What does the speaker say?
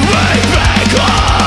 my way back home.